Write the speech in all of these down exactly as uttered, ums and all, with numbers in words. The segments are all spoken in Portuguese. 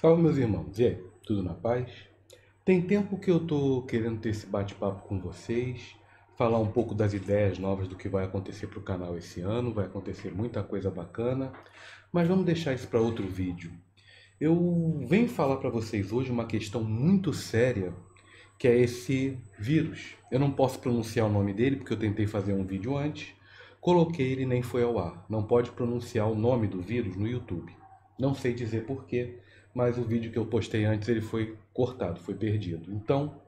Salve, meus irmãos, e aí, tudo na paz? Tem tempo que eu tô querendo ter esse bate-papo com vocês, falar um pouco das ideias novas do que vai acontecer para o canal esse ano, vai acontecer muita coisa bacana, mas vamos deixar isso para outro vídeo. Eu venho falar para vocês hoje uma questão muito séria, que é esse vírus. Eu não posso pronunciar o nome dele, porque eu tentei fazer um vídeo antes, coloquei ele e nem foi ao ar. Não pode pronunciar o nome do vírus no YouTube. Não sei dizer porquê, mas o vídeo que eu postei antes ele foi cortado, foi perdido. Então,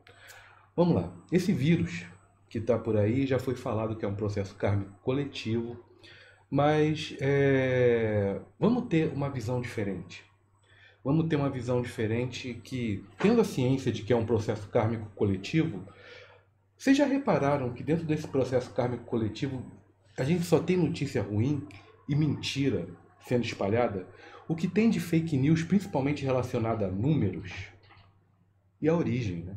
vamos lá. Esse vírus que está por aí já foi falado que é um processo kármico coletivo, mas é... vamos ter uma visão diferente. Vamos ter uma visão diferente que, tendo a ciência de que é um processo kármico coletivo, vocês já repararam que dentro desse processo kármico coletivo a gente só tem notícia ruim e mentira sendo espalhada? O que tem de fake news, principalmente relacionada a números e a origem, né?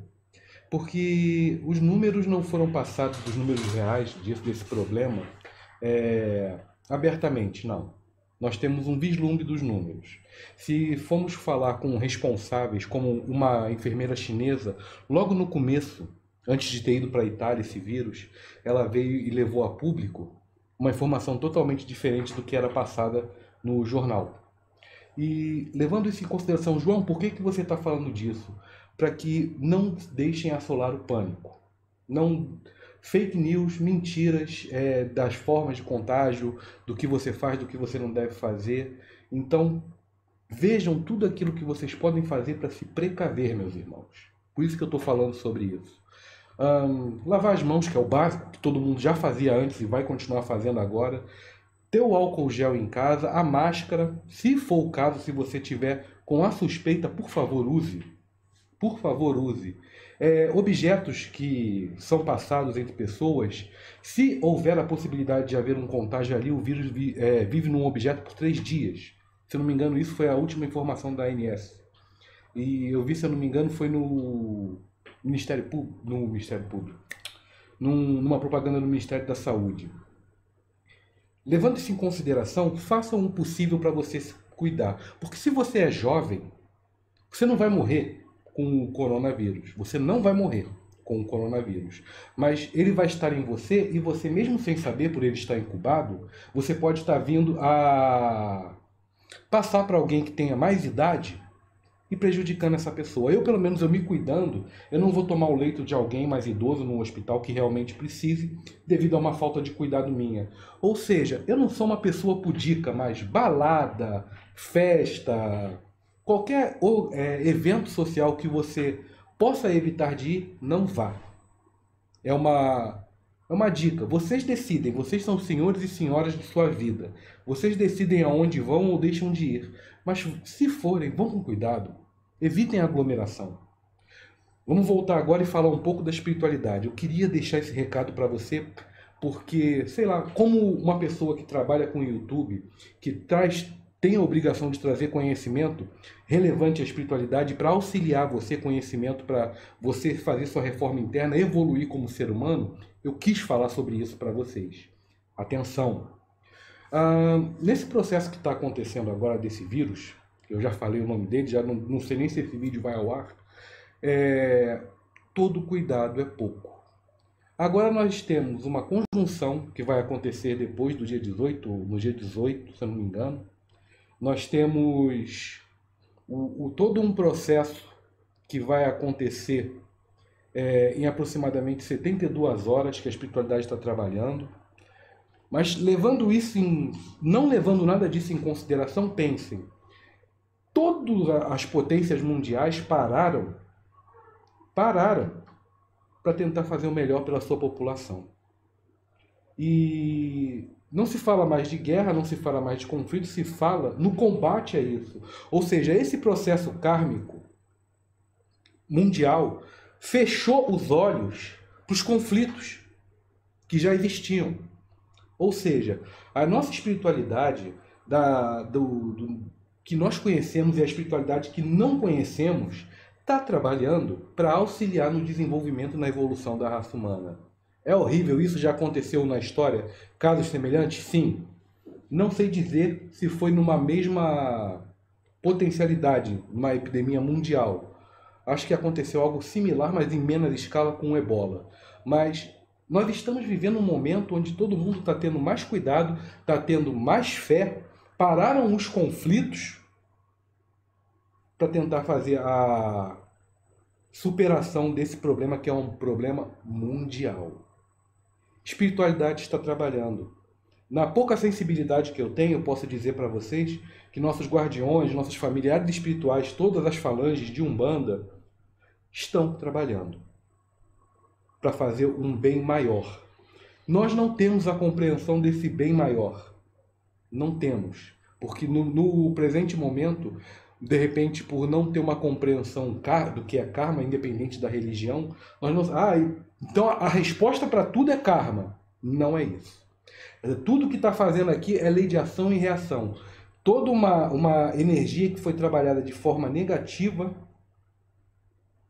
Porque os números não foram passados, dos números reais, disso, desse problema, é, abertamente, não. Nós temos um vislumbre dos números. Se formos falar com responsáveis, como uma enfermeira chinesa, logo no começo, antes de ter ido para a Itália esse vírus, ela veio e levou a público uma informação totalmente diferente do que era passada no jornal. E levando isso em consideração, João, por que, que você está falando disso? Para que não deixem assolar o pânico. Não, fake news, mentiras é, das formas de contágio, do que você faz, do que você não deve fazer. Então, vejam tudo aquilo que vocês podem fazer para se precaver, meus irmãos. Por isso que eu estou falando sobre isso. Hum, lavar as mãos, que é o básico, que todo mundo já fazia antes e vai continuar fazendo agora. Ter o álcool gel em casa, a máscara, se for o caso, se você tiver com a suspeita, por favor, use. Por favor, use. É, objetos que são passados entre pessoas, se houver a possibilidade de haver um contágio ali, o vírus vi, é, vive num objeto por três dias. Se eu não me engano, isso foi a última informação da A N S. E eu vi, se eu não me engano, foi no Ministério Público, no Ministério Público, num, numa propaganda do Ministério da Saúde. Levando isso em consideração, façam o possível para você se cuidar. Porque se você é jovem, você não vai morrer com o coronavírus. Você não vai morrer com o coronavírus. Mas ele vai estar em você e você, mesmo sem saber, por ele estar incubado, você pode estar vindo a passar para alguém que tenha mais idade e prejudicando essa pessoa. Eu, pelo menos, eu me cuidando, eu não vou tomar o leito de alguém mais idoso num hospital que realmente precise, devido a uma falta de cuidado minha. Ou seja, eu não sou uma pessoa pudica, mas balada, festa, qualquer ou, é, evento social que você possa evitar de ir, não vá. É uma, é uma dica. Vocês decidem, vocês são senhores e senhoras de sua vida. Vocês decidem aonde vão ou deixam de ir. Mas se forem, vão com cuidado. Evitem a aglomeração. Vamos voltar agora e falar um pouco da espiritualidade. Eu queria deixar esse recado para você, porque, sei lá, como uma pessoa que trabalha com o YouTube, que traz, tem a obrigação de trazer conhecimento relevante à espiritualidade para auxiliar você, conhecimento para você fazer sua reforma interna, evoluir como ser humano, eu quis falar sobre isso para vocês. Atenção! Ah, nesse processo que está acontecendo agora desse vírus, eu já falei o nome dele, já não, não sei nem se esse vídeo vai ao ar, é, todo cuidado é pouco. Agora nós temos uma conjunção que vai acontecer depois do dia dezoito, no dia dezoito, se eu não me engano. Nós temos o, o, todo um processo que vai acontecer é, em aproximadamente setenta e duas horas que a espiritualidade está trabalhando. Mas levando isso em, não levando nada disso em consideração, pensem. Todas as potências mundiais pararam, pararam para tentar fazer o melhor pela sua população. E não se fala mais de guerra, não se fala mais de conflito, se fala no combate a isso. Ou seja, esse processo kármico mundial fechou os olhos para os conflitos que já existiam. Ou seja, a nossa espiritualidade da, do, do, que nós conhecemos e a espiritualidade que não conhecemos está trabalhando para auxiliar no desenvolvimento e na evolução da raça humana. É horrível, isso já aconteceu na história? Casos semelhantes? Sim. Não sei dizer se foi numa mesma potencialidade numa epidemia mundial. Acho que aconteceu algo similar, mas em menor escala, com o ebola. Mas nós estamos vivendo um momento onde todo mundo está tendo mais cuidado, está tendo mais fé, pararam os conflitos para tentar fazer a superação desse problema, que é um problema mundial. Espiritualidade está trabalhando. Na pouca sensibilidade que eu tenho, eu posso dizer para vocês que nossos guardiões, nossos familiares espirituais, todas as falanges de Umbanda estão trabalhando para fazer um bem maior. Nós não temos a compreensão desse bem maior. Não temos. Porque no, no presente momento, de repente, por não ter uma compreensão do que é karma, independente da religião, nós não... Ah, então a resposta para tudo é karma. Não é isso. Tudo que está fazendo aqui é lei de ação e reação. Toda uma, uma energia que foi trabalhada de forma negativa,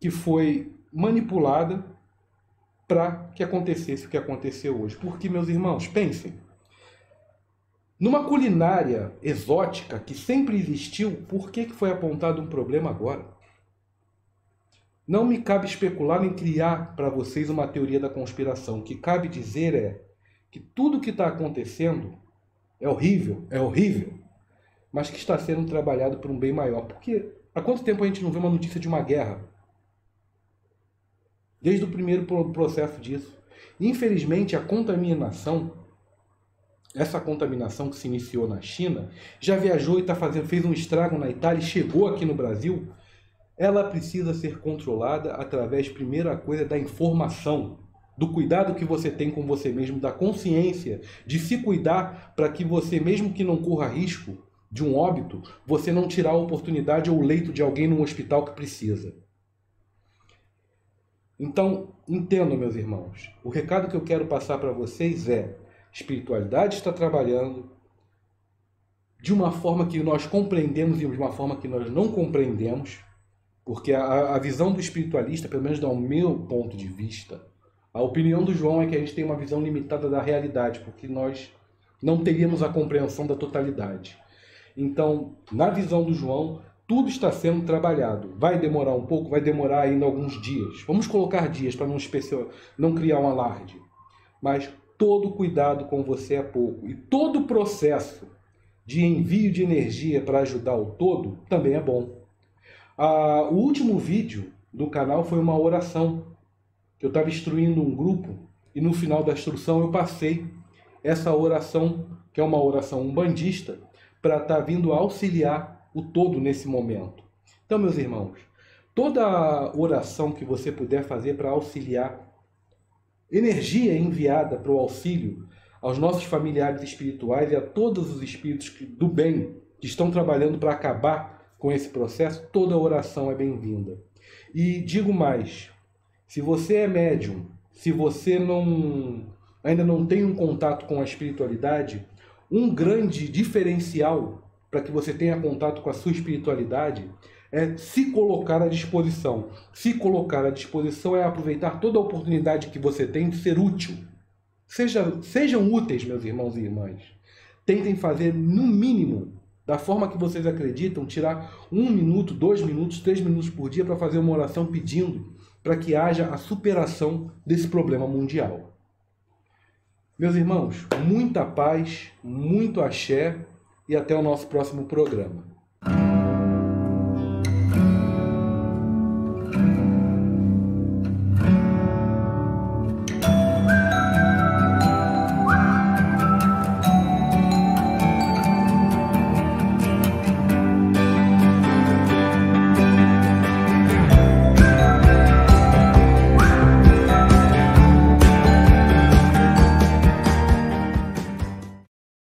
que foi manipulada para que acontecesse o que aconteceu hoje. Porque, meus irmãos, pensem, numa culinária exótica que sempre existiu, por que foi apontado um problema agora? Não me cabe especular nem criar para vocês uma teoria da conspiração. O que cabe dizer é que tudo que está acontecendo é horrível, é horrível, mas que está sendo trabalhado por um bem maior. Porque há quanto tempo a gente não vê uma notícia de uma guerra? Desde o primeiro processo disso. Infelizmente, a contaminação, essa contaminação que se iniciou na China, já viajou e tá fazendo, fez um estrago na Itália e chegou aqui no Brasil. Ela precisa ser controlada através, primeira coisa, da informação, do cuidado que você tem com você mesmo, da consciência, de se cuidar para que você, mesmo que não corra risco de um óbito, você não tirar a oportunidade ou o leito de alguém num hospital que precisa. Então, entendam, meus irmãos, o recado que eu quero passar para vocês é: espiritualidade está trabalhando de uma forma que nós compreendemos e de uma forma que nós não compreendemos, porque a, a visão do espiritualista, pelo menos do meu ponto de vista, a opinião do João é que a gente tem uma visão limitada da realidade, porque nós não teríamos a compreensão da totalidade. Então, na visão do João, tudo está sendo trabalhado. Vai demorar um pouco, vai demorar ainda alguns dias. Vamos colocar dias para não, não criar um alarde. Mas todo cuidado com você é pouco. E todo processo de envio de energia para ajudar o todo também é bom. Ah, o último vídeo do canal foi uma oração. Eu estava instruindo um grupo e no final da instrução eu passei essa oração, que é uma oração umbandista, para estar tá vindo auxiliar o todo nesse momento. Então, meus irmãos, toda oração que você puder fazer para auxiliar, energia enviada para o auxílio aos nossos familiares espirituais e a todos os espíritos do bem que estão trabalhando para acabar com esse processo, toda oração é bem-vinda. E digo mais... Se você é médium, se você não, ainda não tem um contato com a espiritualidade, um grande diferencial para que você tenha contato com a sua espiritualidade é se colocar à disposição. Se colocar à disposição é aproveitar toda a oportunidade que você tem de ser útil. Seja, sejam úteis, meus irmãos e irmãs. Tentem fazer, no mínimo, da forma que vocês acreditam, tirar um minuto, dois minutos, três minutos por dia para fazer uma oração pedindo para que haja a superação desse problema mundial. Meus irmãos, muita paz, muito axé e até o nosso próximo programa.